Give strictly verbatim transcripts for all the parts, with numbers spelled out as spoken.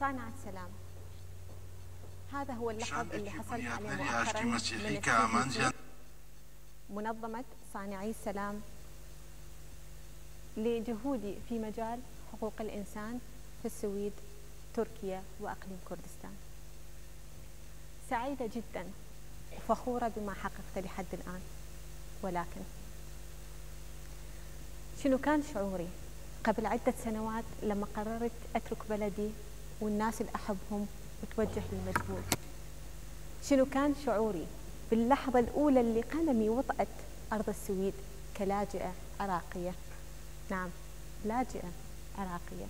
صانعة سلام. هذا هو اللقب اللي حصلت عليه مؤخرا من منظمة صانعي السلام لجهودي في مجال حقوق الإنسان في السويد، تركيا وأقليم كردستان. سعيدة جدا وفخورة بما حققت لحد الآن، ولكن شنو كان شعوري قبل عدة سنوات لما قررت أترك بلدي والناس اللي أحبهم وتوجه للمجهول؟ شنو كان شعوري باللحظة الأولى اللي قلمي وطأت أرض السويد كلاجئة عراقية؟ نعم، لاجئة عراقية.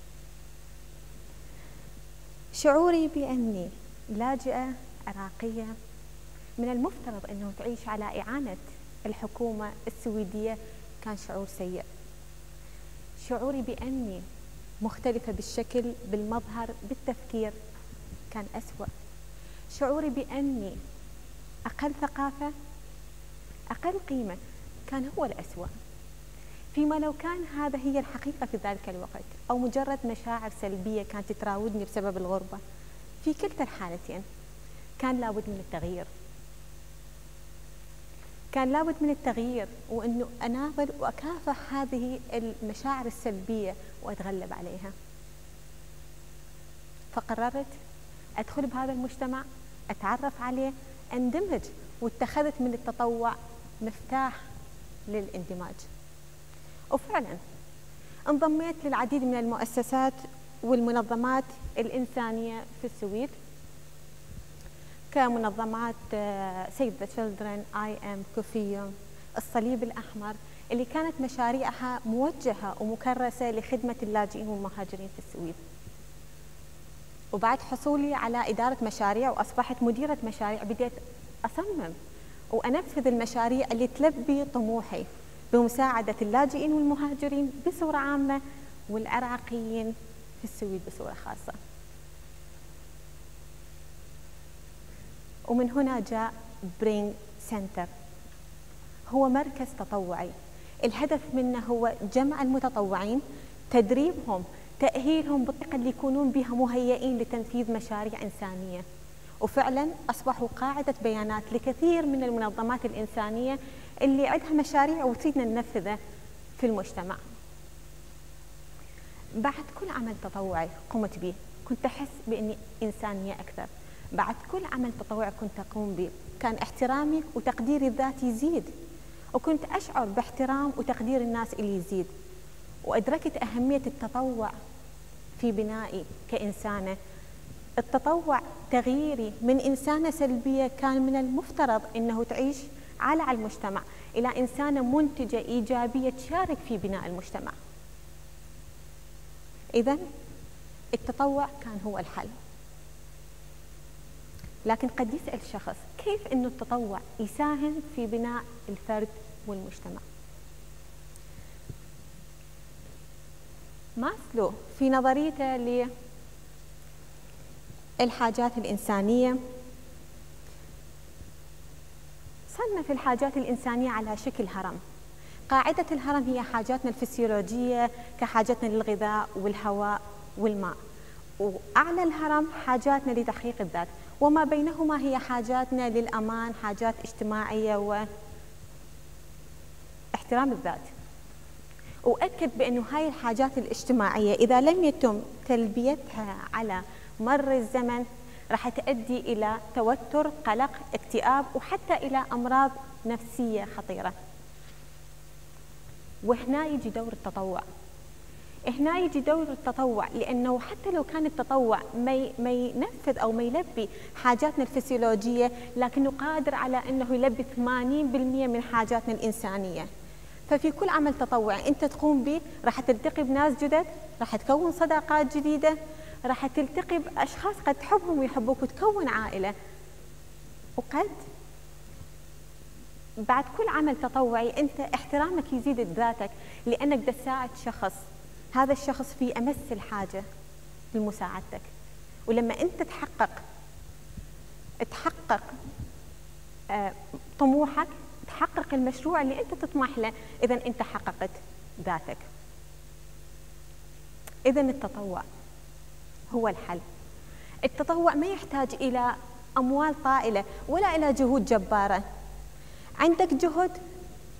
شعوري بأني لاجئة عراقية من المفترض أنه تعيش على إعانة الحكومة السويدية كان شعور سيء. شعوري بأني مختلفة بالشكل، بالمظهر، بالتفكير كان أسوأ. شعوري بأني أقل ثقافة، أقل قيمة كان هو الأسوأ، فيما لو كان هذا هي الحقيقة في ذلك الوقت أو مجرد مشاعر سلبية كانت تراودني بسبب الغربة. في كلتا الحالتين كان لابد من التغيير، كان لابد من التغيير، وأنه أناضل وأكافح هذه المشاعر السلبية وأتغلب عليها. فقررت أدخل بهذا المجتمع، أتعرف عليه، أندمج، واتخذت من التطوع مفتاح للاندماج. وفعلا انضميت للعديد من المؤسسات والمنظمات الإنسانية في السويد، كمنظمات سيف ذا تشيلدرن، اي ام كوفيا، الصليب الاحمر، اللي كانت مشاريعها موجهه ومكرسه لخدمه اللاجئين والمهاجرين في السويد. وبعد حصولي على اداره مشاريع واصبحت مديره مشاريع، بديت اصمم وانفذ المشاريع اللي تلبي طموحي بمساعده اللاجئين والمهاجرين بصوره عامه والعراقيين في السويد بصوره خاصه. ومن هنا جاء برينغ سنتر، هو مركز تطوعي الهدف منه هو جمع المتطوعين، تدريبهم، تأهيلهم بالطريقة اللي يكونون بها مهيئين لتنفيذ مشاريع إنسانية. وفعلا أصبحوا قاعدة بيانات لكثير من المنظمات الإنسانية اللي عندها مشاريع وتريدنا ننفذها في المجتمع. بعد كل عمل تطوعي قمت به كنت أحس بأني إنسانية أكثر. بعد كل عمل تطوعي كنت أقوم به كان احترامي وتقديري الذاتي يزيد، وكنت أشعر باحترام وتقدير الناس اللي يزيد. وأدركت أهمية التطوع في بنائي كإنسانة. التطوع تغييري من إنسانة سلبية كان من المفترض أنه تعيش على المجتمع إلى إنسانة منتجة إيجابية تشارك في بناء المجتمع. إذن التطوع كان هو الحل. لكن قد يسأل شخص كيف أنه التطوع يساهم في بناء الفرد والمجتمع؟ ماسلو في نظريته للحاجات الإنسانية صنف الحاجات الإنسانية على شكل هرم. قاعدة الهرم هي حاجاتنا الفسيولوجية كحاجتنا للغذاء والهواء والماء، وأعلى الهرم حاجاتنا لتحقيق الذات، وما بينهما هي حاجاتنا للأمان، حاجات اجتماعية واحترام الذات. وأكد بأنه هاي الحاجات الاجتماعية إذا لم يتم تلبيتها على مر الزمن راح تؤدي إلى توتر، قلق، اكتئاب، وحتى إلى أمراض نفسية خطيرة. وهنا يجي دور التطوع. هنا يجي دور التطوع لأنه حتى لو كان التطوع ما ينفذ أو ما يلبي حاجاتنا الفسيولوجية، لكنه قادر على أنه يلبي ثمانين بالمئة من حاجاتنا الإنسانية. ففي كل عمل تطوعي أنت تقوم به راح تلتقي بناس جدد، راح تكون صداقات جديدة، راح تلتقي بأشخاص قد تحبهم ويحبوك وتكون عائلة، وقد بعد كل عمل تطوعي أنت احترامك يزيد بذاتك، لأنك بدك تساعد شخص، هذا الشخص في أمس الحاجة لمساعدتك. ولما أنت تحقق تحقق طموحك، تحقق المشروع اللي أنت تطمح له، إذا أنت حققت ذاتك. إذا التطوع هو الحل. التطوع ما يحتاج إلى أموال طائلة ولا إلى جهود جبارة. عندك جهد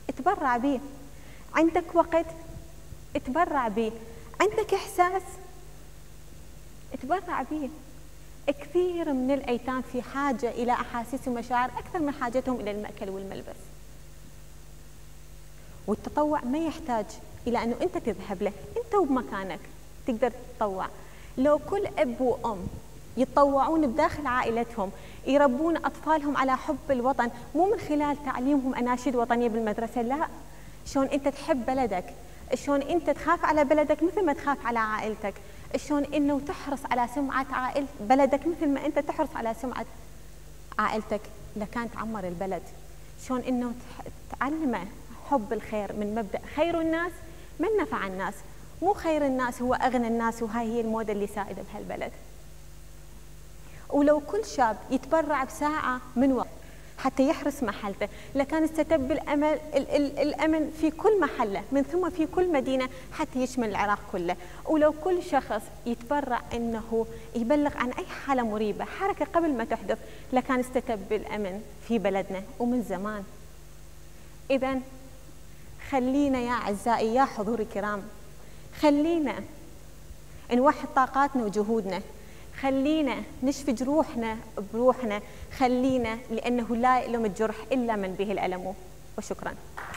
اتبرع به، عندك وقت اتبرع به، عندك إحساس اتبرع به. كثير من الأيتام في حاجة إلى أحاسيس ومشاعر أكثر من حاجتهم إلى المأكل والملبس. والتطوع ما يحتاج إلى أنه أنت تذهب له، أنت وبمكانك تقدر تتطوع. لو كل أب وأم يتطوعون بداخل عائلتهم، يربون أطفالهم على حب الوطن، مو من خلال تعليمهم أناشيد وطنية بالمدرسة، لا، شلون أنت تحب بلدك، شلون أنت تخاف على بلدك مثل ما تخاف على عائلتك، شلون أنه تحرص على سمعة عائل بلدك مثل ما أنت تحرص على سمعة عائلتك، لكان تعمر البلد. شلون أنه تعلمه حب الخير من مبدأ خير الناس من نفع الناس، مو خير الناس هو أغنى الناس وهاي هي الموضة اللي سائدة بهالبلد. ولو كل شاب يتبرع بساعة من وقت حتى يحرس محلته، لكان استتب الأمل الأمن في كل محلة، من ثم في كل مدينة حتى يشمل العراق كله. ولو كل شخص يتبرع أنه يبلغ عن أي حالة مريبة، حركة قبل ما تحدث، لكان استتب الأمن في بلدنا ومن زمان. إذا خلينا يا أعزائي يا حضور الكرام، خلينا نوحد طاقاتنا وجهودنا، خلينا نشفي روحنا بروحنا، خلينا، لأنه لا يؤلم الجرح إلا من به الألم. وشكراً.